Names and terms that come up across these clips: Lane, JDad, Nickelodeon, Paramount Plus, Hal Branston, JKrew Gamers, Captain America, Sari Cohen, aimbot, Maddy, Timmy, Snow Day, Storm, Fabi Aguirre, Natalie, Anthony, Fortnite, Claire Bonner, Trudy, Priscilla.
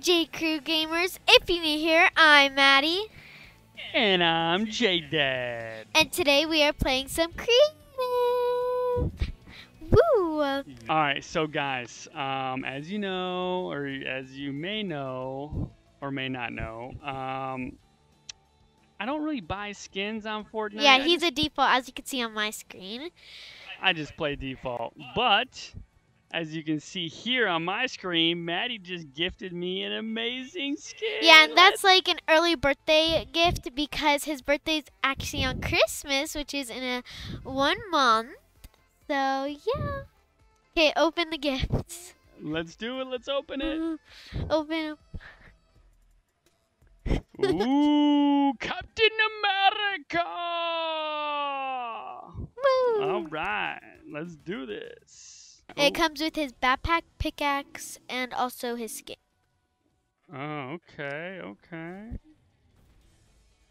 JKrew Gamers. If you're new here, I'm Maddy. And I'm JDad. And today we are playing some creative. Woo! Alright, so guys, as you know, or as you may know, or may not know, I don't really buy skins on Fortnite. Yeah, he's a default, as you can see on my screen. I just play default, but as you can see here on my screen, Maddy just gifted me an amazing skin. Yeah, and that's like an early birthday gift because his birthday's actually on Christmas, which is in 1 month. So, yeah. Okay, open the gifts. Let's do it. Let's open it. Open up. Ooh, Captain America! Woo. All right, let's do this. It comes with his backpack, pickaxe, and also his skin. Oh, okay, okay.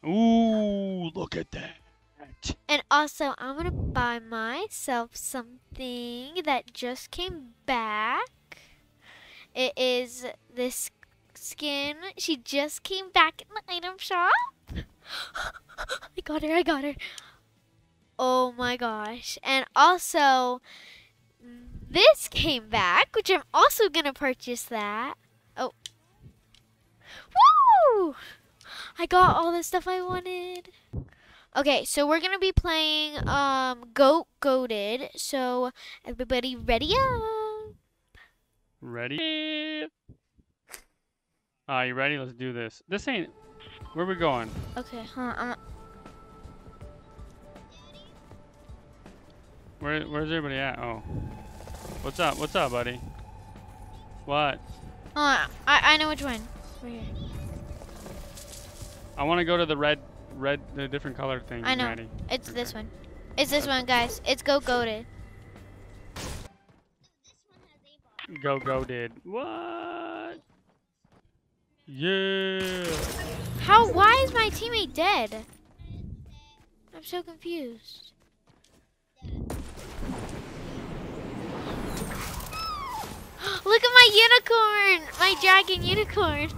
Ooh, look at that. And also, I'm going to buy myself something that just came back. It is this skin. She just came back in the item shop. I got her, I got her. Oh my gosh. And also, this came back, which I'm also going to purchase that. Oh. Woo! I got all the stuff I wanted. Okay, so we're going to be playing Goated. So, everybody ready up? Ready? You ready? Let's do this. This ain't... Where we going? Okay, huh? Where's everybody at? Oh. What's up? What's up, buddy? What? I know which one. Right here. I want to go to the red, the different colored thing. I know. Maddie. It's okay. This one. It's this one, guys. It's Goated. Goated. What? Yeah. How? Why is my teammate dead? I'm so confused. Look at my unicorn! My dragon unicorn!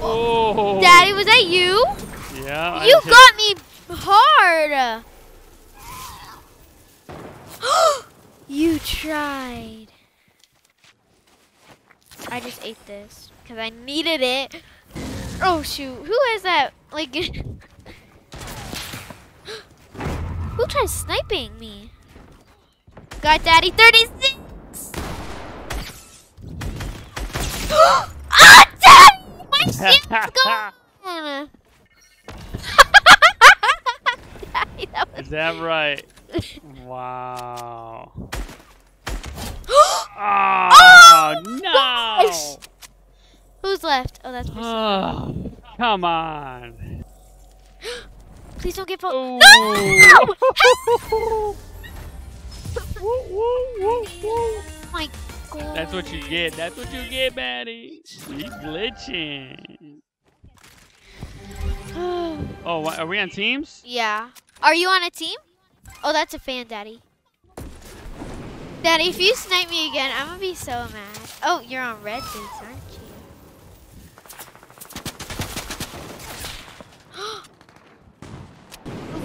Oh! Daddy, was that you? Yeah. You got me hard! You tried. I just ate this because I needed it. Oh, shoot. Who is that? Like... Who tried sniping me? Got Daddy 36! Ah, Daddy! My shield's gone! Daddy, that was... Is that right? Wow. Oh, no! Gosh. Who's left? Oh, that's Priscilla. Oh, come on. Please don't get pulled. No! Whoa, whoa, whoa, whoa. My God. That's what you get. That's what you get, Maddy. She's glitching. Oh, what, are we on teams? Yeah. Are you on a team? Oh, that's a fan, Daddy. Daddy, if you snipe me again, I'm gonna be so mad. Oh, you're on red base, aren't you?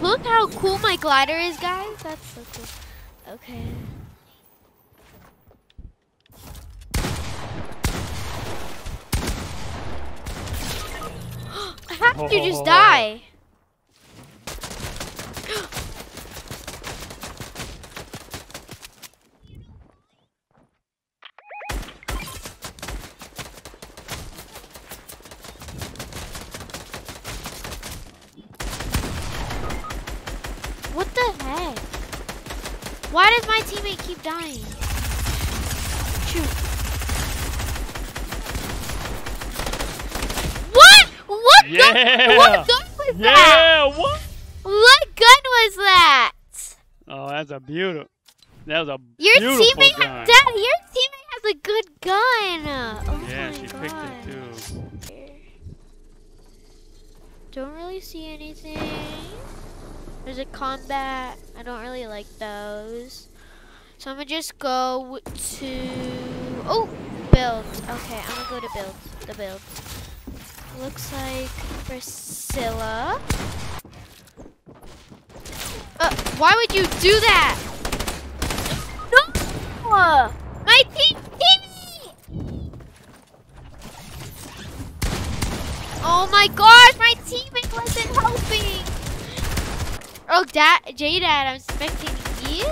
Look how cool my glider is, guys. That's so cool. Okay. I have to just die. Why does my teammate keep dying? Shoot. What? What? Yeah. Gun? What gun was that? Yeah, what? What gun was that? Oh, that's a beautiful. That was a beautiful gun. Dad, your teammate has a good gun. Oh yeah, my God. Picked it too. Don't really see anything. There's a combat. I don't really like those. So I'm gonna just go to, oh, build. Okay, I'm gonna go to build, the build. Looks like Priscilla. Why would you do that? No! My team, Timmy! Oh my gosh, my teammate wasn't helping. Oh, JDad, I'm expecting you.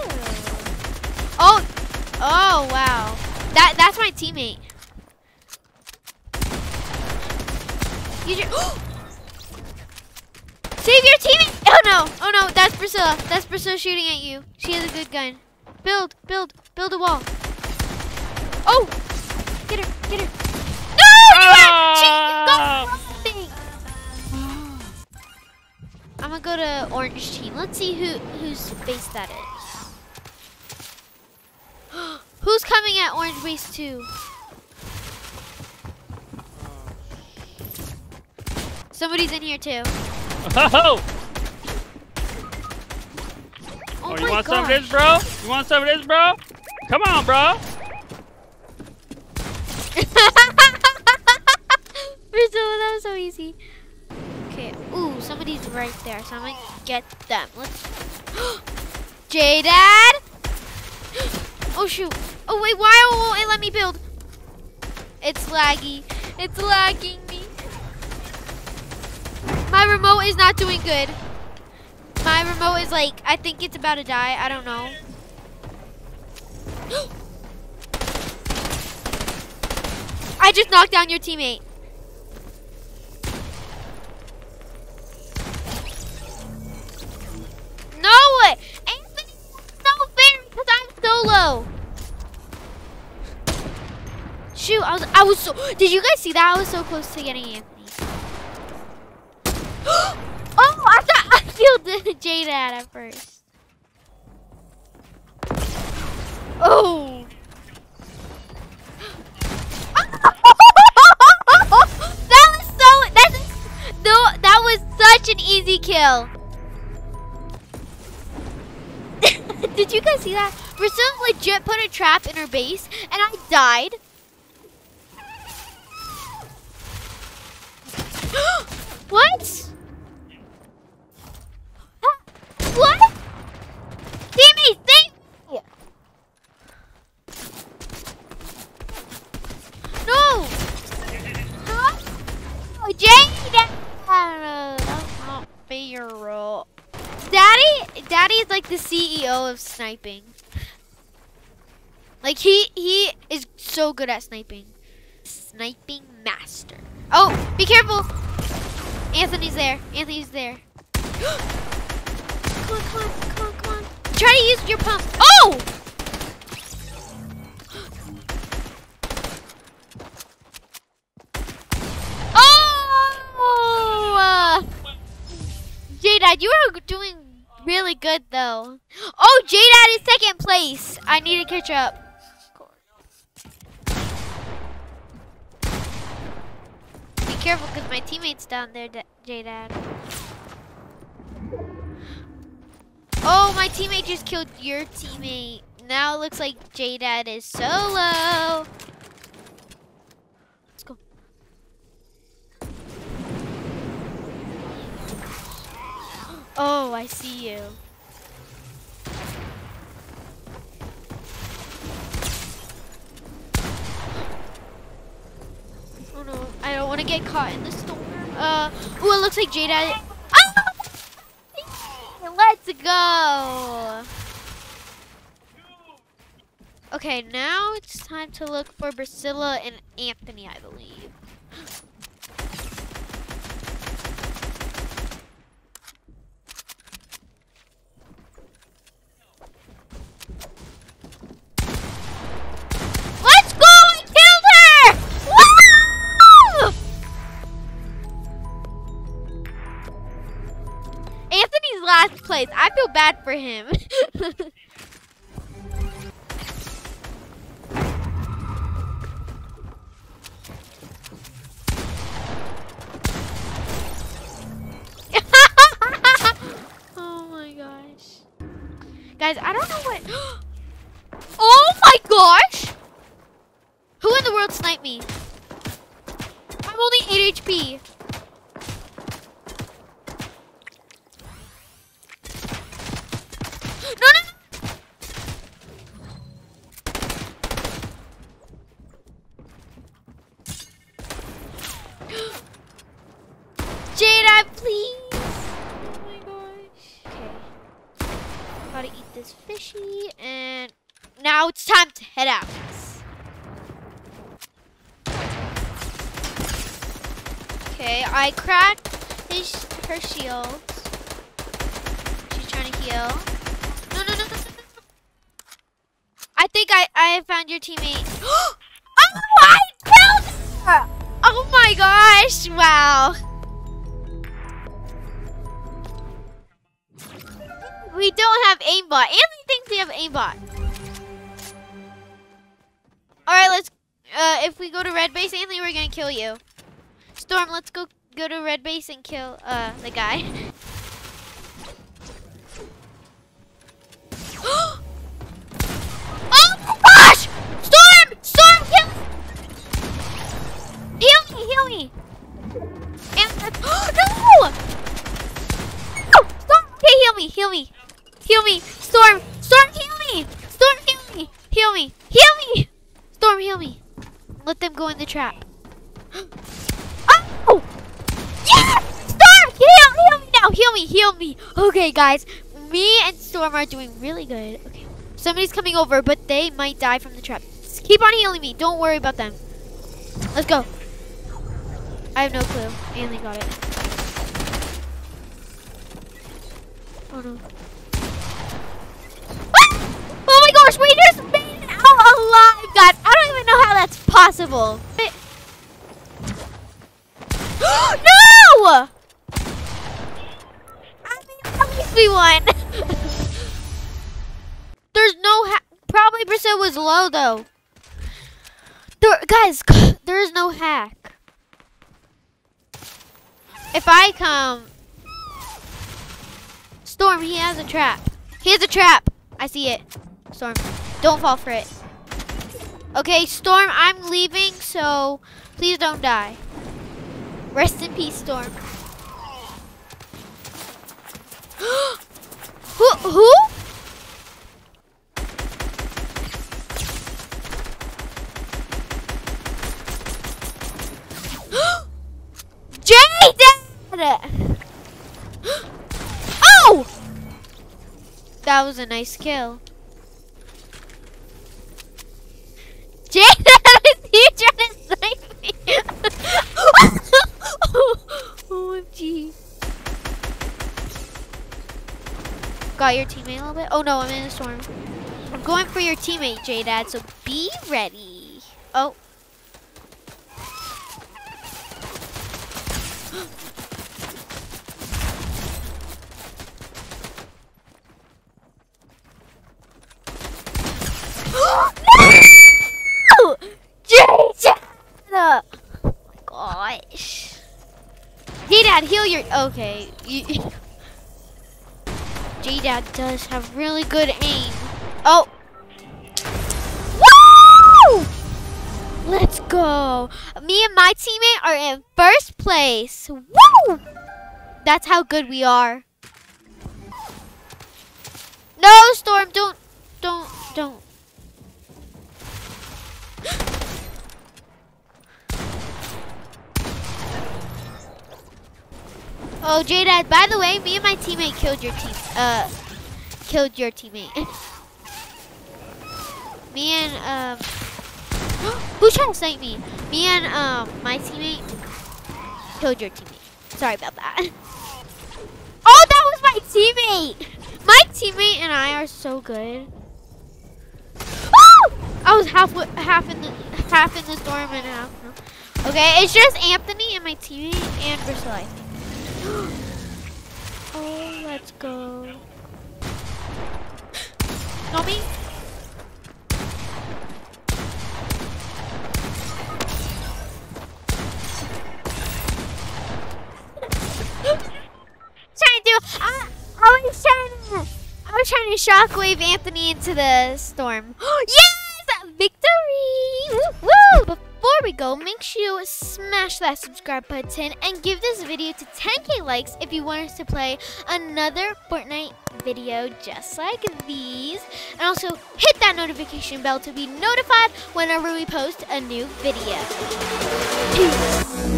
Oh wow. That's my teammate. Save your teammate! Oh no, that's Priscilla. That's Priscilla shooting at you. She has a good gun. Build a wall. Oh! Get her. No! You got something! I'm gonna go to orange team. Let's see whose base that is. Who's coming at orange base 2? Somebody's in here too. Oh, you want some of this, bro? Come on, bro. Priscilla, that was so easy. Okay. Ooh, somebody's right there, so I'm gonna get them. Let's. JDad. Oh shoot. Oh wait, why won't it let me build? It's laggy. It's lagging me. My remote is not doing good. My remote is like, I think it's about to die. I don't know. I just knocked down your teammate. No way! Anthony, no fair because I'm solo. Shoot, I was so, did you guys see that? I was so close to getting Anthony. Oh, I thought I killed JDad at first. Oh. That was such an easy kill. Did you guys see that? Priscilla legit put a trap in her base and I died. What? What? Timmy, save me! No! Huh? Oh, JDad! That's not fair. Daddy's like the CEO of sniping. Like he is so good at sniping. Sniping master. Oh, be careful! Anthony's there. Come on. Try to use your pump. Oh! Oh! JDad, you are doing really good though. Oh, JDad is second place. I need to catch up. Be careful because my teammate's down there, JDad. Oh, my teammate just killed your teammate. Now it looks like JDad is solo. Let's go. Oh, I see you. Oh no, I don't want to get caught in the storm. Ooh, it looks like JDad. Let's go. Okay, now it's time to look for Priscilla and Anthony, I believe. Let's go! I killed her! Woo! Anthony's last place. I feel bad for him. Oh my gosh. Guys, I don't know what my gosh! Who in the world sniped me? I'm only 8 HP. No, no, no! JDad, please! Oh my gosh. Okay. Gotta eat this fishy, and now it's time to head out. Okay, I cracked her shield. She's trying to heal. No, no, no, no, no, no. I think I found your teammate. Oh, I killed her! Oh my gosh, wow. We don't have aimbot. Anthony thinks we have aimbot. Alright, let's, if we go to red base, Anthony, we're gonna kill you. Storm, let's go to red base and kill the guy. Oh my gosh! Storm! Storm, kill me! Heal me! Heal me! And oh, no! Oh, Storm, okay, heal me! Heal me! Heal me! Storm! Storm, heal me! Storm, heal me! Heal me! Heal me! Storm, heal me! Let them go in the trap. Oh! Yes! Storm! Heal me now! Heal me! Heal me! Okay, guys. Me and Storm are doing really good. Okay. Somebody's coming over, but they might die from the trap. Just keep on healing me. Don't worry about them. Let's go. I have no clue. Anthony got it. Oh, no. Ah! Oh, my gosh! We just made it out alive, guys. I don't even know how that's possible. No! I mean, at least we won. There's no probably Priscilla was low though. Guys, there is no hack. If I come, Storm, he has a trap. He has a trap. I see it. Storm, don't fall for it. Okay, Storm, I'm leaving, so please don't die. Rest in peace, Storm. Who? JDad! Oh! That was a nice kill. JDad, is he trying to snipe me? OMG. Got your teammate a little bit. Oh no, I'm in a storm. I'm going for your teammate, JDad, so be ready. Oh. No! JDad! Oh my gosh. JDad, heal your. Okay. JDad does have really good aim. Oh. Woo! Let's go. Me and my teammate are in first place. Woo! That's how good we are. No, Storm, don't. Oh, JDad, by the way, me and my teammate killed your teammate. Me and, who's trying to snipe me? Me and, my teammate killed your teammate. Sorry about that. Oh, that was my teammate! My teammate and I are so good. Oh! I was half in the storm and half, no. Okay, it's just Anthony and my teammate and Priscilla. Oh, let's go. Not me. I was trying to shockwave Anthony into the storm. Yes, Woo, woo! Before we go, make sure you smash that subscribe button and give this video to 10K likes if you want us to play another Fortnite video just like these. And also hit that notification bell to be notified whenever we post a new video. Peace.